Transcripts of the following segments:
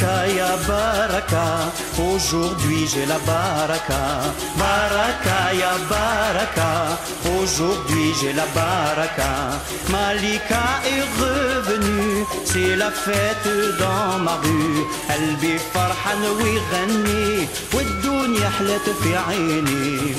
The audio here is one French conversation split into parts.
Baraka, ya Baraka, aujourd'hui j'ai la Baraka. Baraka, ya Baraka, aujourd'hui j'ai la Baraka. Malika est revenue, c'est la fête dans ma rue. قلبي فرحان ويغني والدنيا حلت في عيني.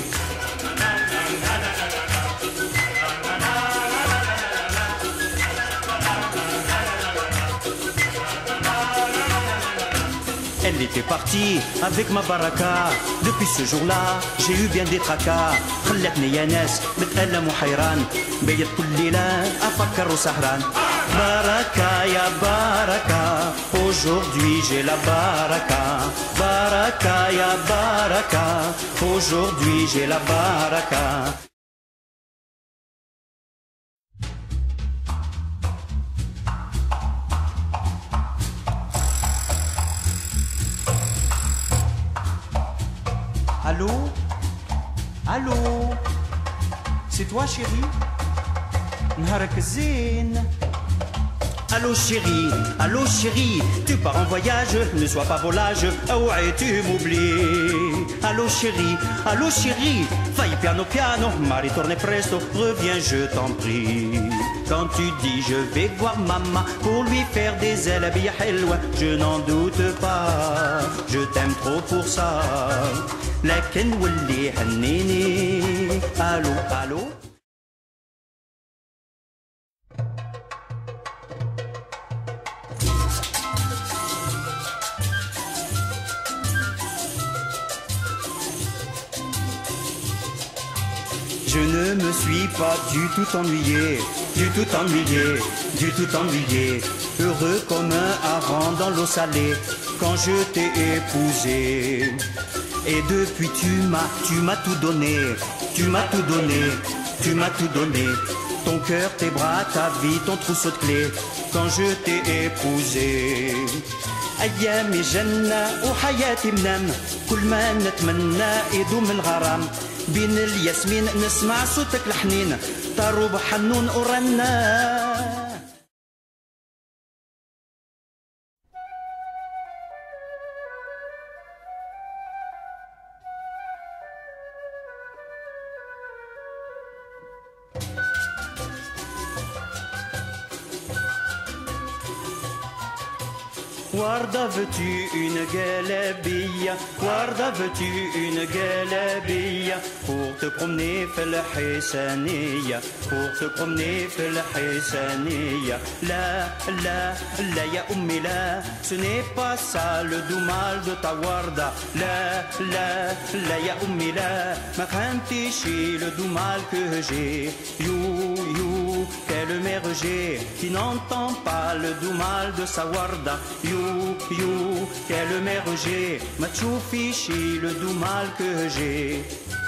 Elle était partie avec ma baraka. Depuis ce jour-là, j'ai eu bien des tracas. خلتني يا ناس متألم وحيران. بيت كل ليلة أفكر وسهران. Baraka, ya Baraka, aujourd'hui j'ai la Baraka. Baraka, ya Baraka, aujourd'hui j'ai la Baraka. Allô? Allô? C'est toi, chérie? نهارك الزين. Allô chérie, allô chérie, tu pars en voyage, ne sois pas volage, ouais tu m'oublies. Allô chérie, fai piano piano, ma ritorne presto, reviens je t'en prie. Quand tu dis je vais voir maman, pour lui faire des ailes bien helwa, je n'en doute pas, je t'aime trop pour ça. لكن واللي هنيني allô, allô. Je ne me suis pas du tout ennuyé, heureux comme un hareng dans l'eau salée, quand je t'ai épousé. Et depuis tu m'as tout donné, ton cœur, tes bras, ta vie, ton trousseau de clés, quand je t'ai épousé. أيامي جنة وحياتي منام، كل ما نتمنى يدوم الغرام، بين الياسمين نسمع صوتك الحنين، طارو بحنون ورنة. Warda veux-tu une galabia? Warda veux-tu une galabia? Pour te promener fil Hisaniya, pour te promener fil Hisaniya. La la la ya ummi la, ce n'est pas ça le doux mal de ta Warda. La la la ya ummi la, ma fahemtichi le doux mal que j'ai. You you, quelle mère j'ai qui n'entend pas le doux mal de sa Warda. You, quelle mère j'ai, ma tchoufichi, le doux mal que j'ai.